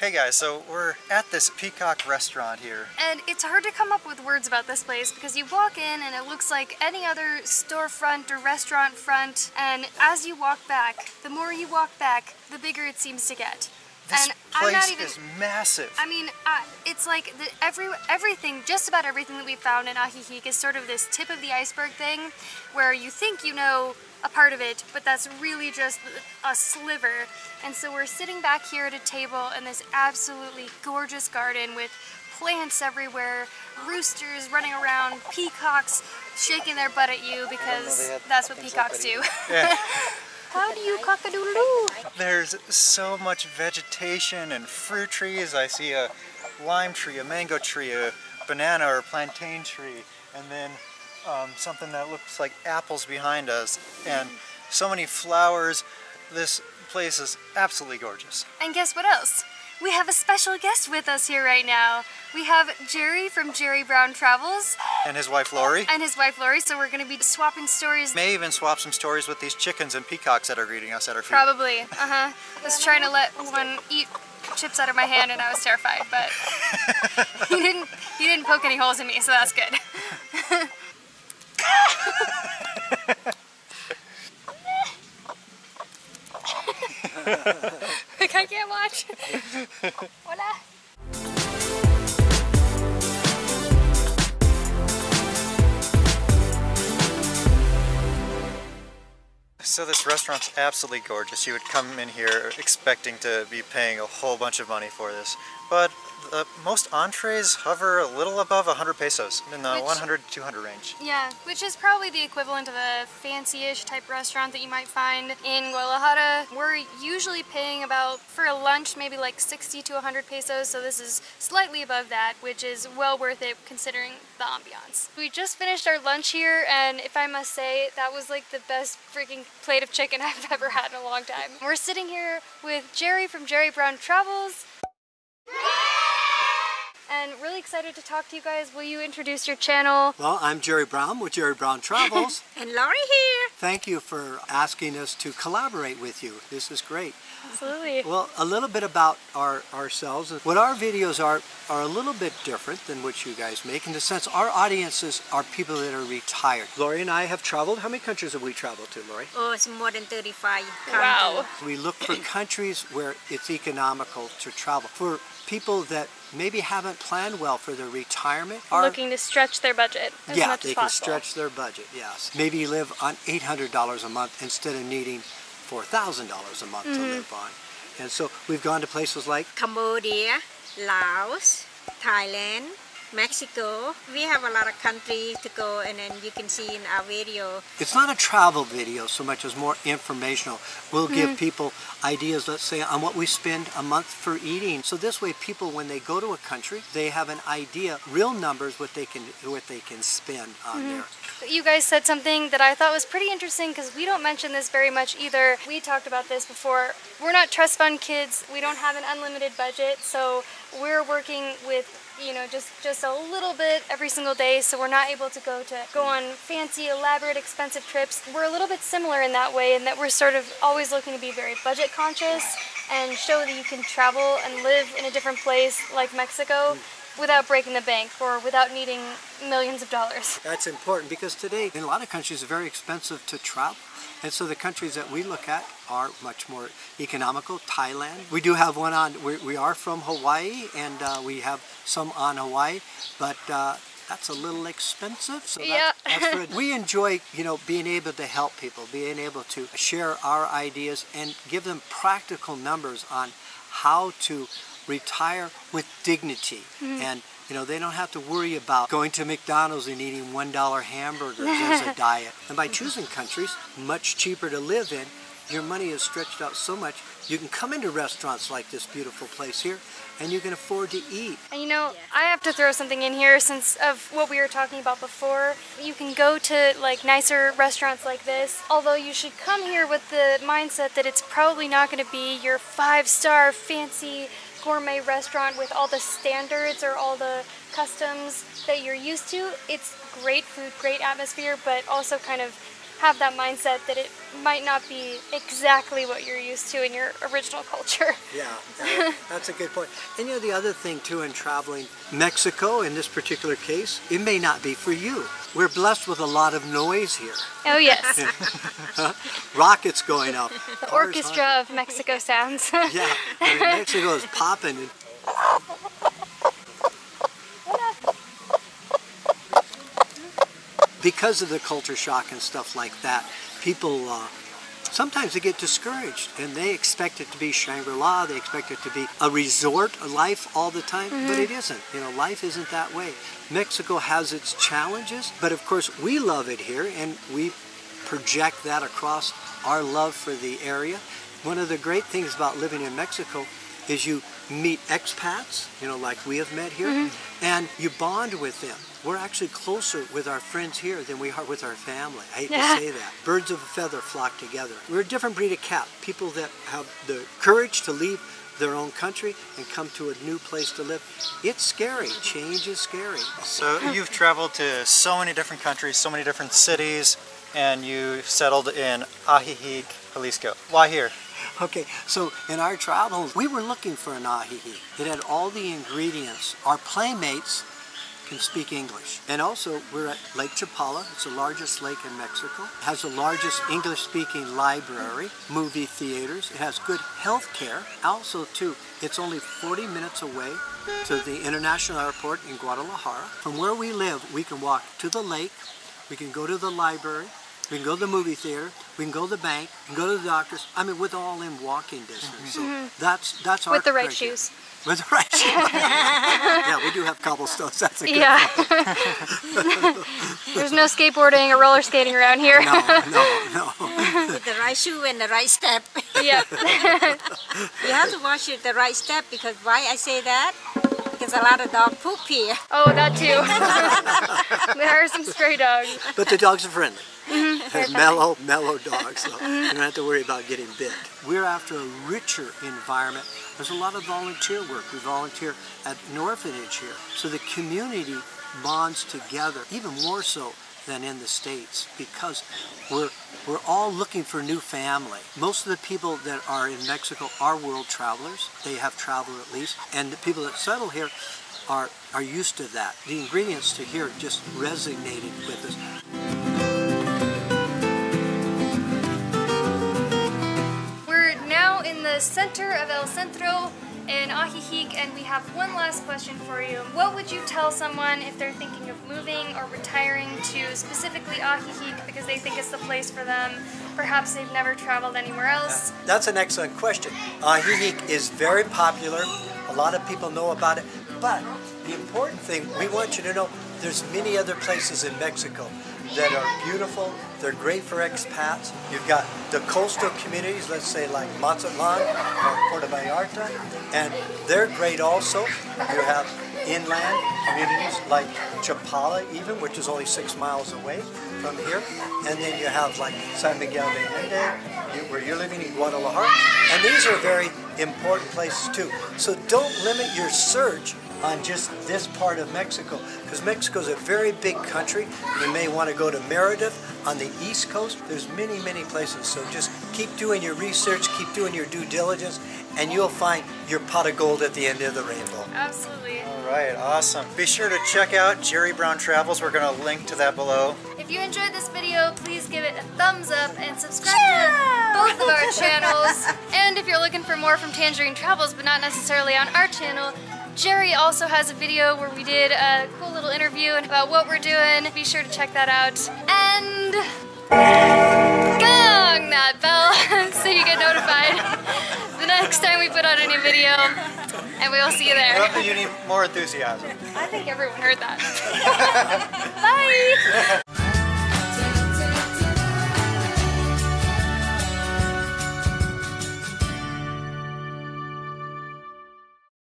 Hey guys, so we're at this Peacock restaurant here. And it's hard to come up with words about this place because you walk in and it looks like any other storefront or restaurant front, and as you walk back, the more you walk back, the bigger it seems to get. This place is massive. I mean, it's like everything, just about everything that we found in Ajijic is sort of this tip of the iceberg thing where you think you know a part of it, but that's really just a sliver. And so we're sitting back here at a table in this absolutely gorgeous garden with plants everywhere, roosters running around, peacocks shaking their butt at you because that's what peacocks do. Yeah. How do you cock-a-doodle-doo? There's so much vegetation and fruit trees. I see a lime tree, a mango tree, a banana or a plantain tree, and then something that looks like apples behind us, and so many flowers. This place is absolutely gorgeous. And guess what else? We have a special guest with us here right now. We have Jerry from Jerry Brown Travels. And his wife Lori. And his wife Lori, so we're going to be swapping stories. May even swap some stories with these chickens and peacocks that are greeting us at our feet. Probably, uh-huh. I was trying to let one eat chips out of my hand and I was terrified, but he didn't poke any holes in me, so that's good. Like I can't watch. Hola. So this restaurant's absolutely gorgeous. You would come in here expecting to be paying a whole bunch of money for this, but most entrees hover a little above 100 pesos, in the 100 to 200 range. Yeah, which is probably the equivalent of a fancy-ish type restaurant that you might find in Guadalajara. We're usually paying about, for a lunch, maybe like 60 to 100 pesos, so this is slightly above that, which is well worth it considering the ambiance. We just finished our lunch here, and if I must say, that was like the best freaking plate of chicken I've ever had in a long time. We're sitting here with Jerry from Jerry Brown Travels. And really excited to talk to you guys. Will you introduce your channel? Well, I'm Jerry Brown with Jerry Brown Travels. And Lori here. Thank you for asking us to collaborate with you. This is great. Absolutely. Well, a little bit about ourselves. What our videos are a little bit different than what you guys make in the sense our audiences are people that are retired. Lori and I have traveled. How many countries have we traveled to, Lori? Oh, it's more than 35 countries. Wow. We look for countries where it's economical to travel. For people that maybe haven't planned well for their retirement. Are looking to stretch their budget as much as possible. Yeah, they can stretch their budget, yes. Maybe live on $800 a month instead of needing $4,000 a month to live on. And so we've gone to places like Cambodia, Laos, Thailand, Mexico. We have a lot of countries to go, and then you can see in our video. It's not a travel video so much as more informational. We'll give people ideas, let's say, on what we spend a month for eating. So this way people, when they go to a country, they have an idea, real numbers, what they can spend on there. You guys said something that I thought was pretty interesting because we don't mention this very much either. We talked about this before. We're not trust fund kids. We don't have an unlimited budget, so we're working with, you know, just a little bit every single day, so we're not able to go on fancy, elaborate, expensive trips. We're a little bit similar in that way, in that we're sort of always looking to be very budget conscious and show that you can travel and live in a different place like Mexico without breaking the bank or without needing millions of dollars. That's important because today in a lot of countries it's very expensive to travel. And so the countries that we look at are much more economical. Thailand. We do have one on, we are from Hawaii, and we have some on Hawaii, but that's a little expensive. So that's we enjoy, you know, being able to help people, being able to share our ideas and give them practical numbers on how to retire with dignity. And you know, they don't have to worry about going to McDonald's and eating $1 hamburgers as a diet. And by choosing countries much cheaper to live in, your money is stretched out so much, you can come into restaurants like this beautiful place here, and you can afford to eat. And you know, I have to throw something in here since of what we were talking about before. You can go to like nicer restaurants like this, although you should come here with the mindset that it's probably not going to be your five-star fancy gourmet restaurant with all the standards or all the customs that you're used to. It's great food, great atmosphere, but also kind of have that mindset that it might not be exactly what you're used to in your original culture. Yeah, that's a good point. And you know, the other thing too in traveling, Mexico in this particular case, it may not be for you. We're blessed with a lot of noise here. Oh yes. Rockets going up. The orchestra of Mexico sounds. Yeah, Mexico is popping. Because of the culture shock and stuff like that, people sometimes they get discouraged and they expect it to be Shangri-La, they expect it to be a resort life all the time, but it isn't. You know, life isn't that way. Mexico has its challenges, but of course we love it here and we project that across our love for the area. One of the great things about living in Mexico is you meet expats, you know, like we have met here, and you bond with them. We're actually closer with our friends here than we are with our family. I hate to say that. Birds of a feather flock together. We're a different breed of cat. People that have the courage to leave their own country and come to a new place to live. It's scary. Change is scary. So you've traveled to so many different countries, so many different cities, and you settled in Ajijic, Jalisco. Why here? Okay, so in our travels, we were looking for an ajijic. It had all the ingredients. Our playmates can speak English. And also, we're at Lake Chapala. It's the largest lake in Mexico. It has the largest English-speaking library, movie theaters. It has good health care. Also, too, it's only 40 minutes away to the international airport in Guadalajara. From where we live, we can walk to the lake. We can go to the library. We can go to the movie theater, we can go to the bank, we can go to the doctors. I mean, we're all in walking distance. So that's our shoes. With the right shoes. Yeah, we do have cobblestones, that's a good one. There's no skateboarding or roller skating around here. No. With the right shoe and the right step. Yeah. You have to watch the right step, because why I say that? Because a lot of dog poop here. Oh, that too. There are some stray dogs. But the dogs are friendly. They're mellow dogs, so you don't have to worry about getting bit. We're after a richer environment. There's a lot of volunteer work. We volunteer at an orphanage here. So the community bonds together even more so than in the States, because we're all looking for new family. Most of the people that are in Mexico are world travelers. They have traveled at least. And the people that settle here are used to that. The ingredients to here just resonated with us. In the center of El Centro in Ajijic, and we have one last question for you. What would you tell someone if they're thinking of moving or retiring to specifically Ajijic because they think it's the place for them? Perhaps they've never traveled anywhere else. That's an excellent question. Ajijic is very popular. A lot of people know about it, but the important thing we want you to know, there's many other places in Mexico that are beautiful. They're great for expats. You've got the coastal communities, let's say like Mazatlan or Puerto Vallarta, and they're great also. You have inland communities like Chapala even, which is only 6 miles away from here. And then you have like San Miguel de Allende, where you're living in Guadalajara. And these are very important places too. So don't limit your search on just this part of Mexico, because Mexico is a very big country. You may want to go to Merida on the East Coast. There's many, many places, so just keep doing your research, keep doing your due diligence, and you'll find your pot of gold at the end of the rainbow. Absolutely. All right, awesome. Be sure to check out Jerry Brown Travels. We're going to link to that below. If you enjoyed this video, please give it a thumbs up and subscribe to both of our channels. And if you're looking for more from Tangerine Travels, but not necessarily on our channel, Jerry also has a video where we did a cool little interview about what we're doing. Be sure to check that out. And gong that bell so you get notified the next time we put out a new video. And we will see you there. Well, you need more enthusiasm. I think everyone heard that. Bye!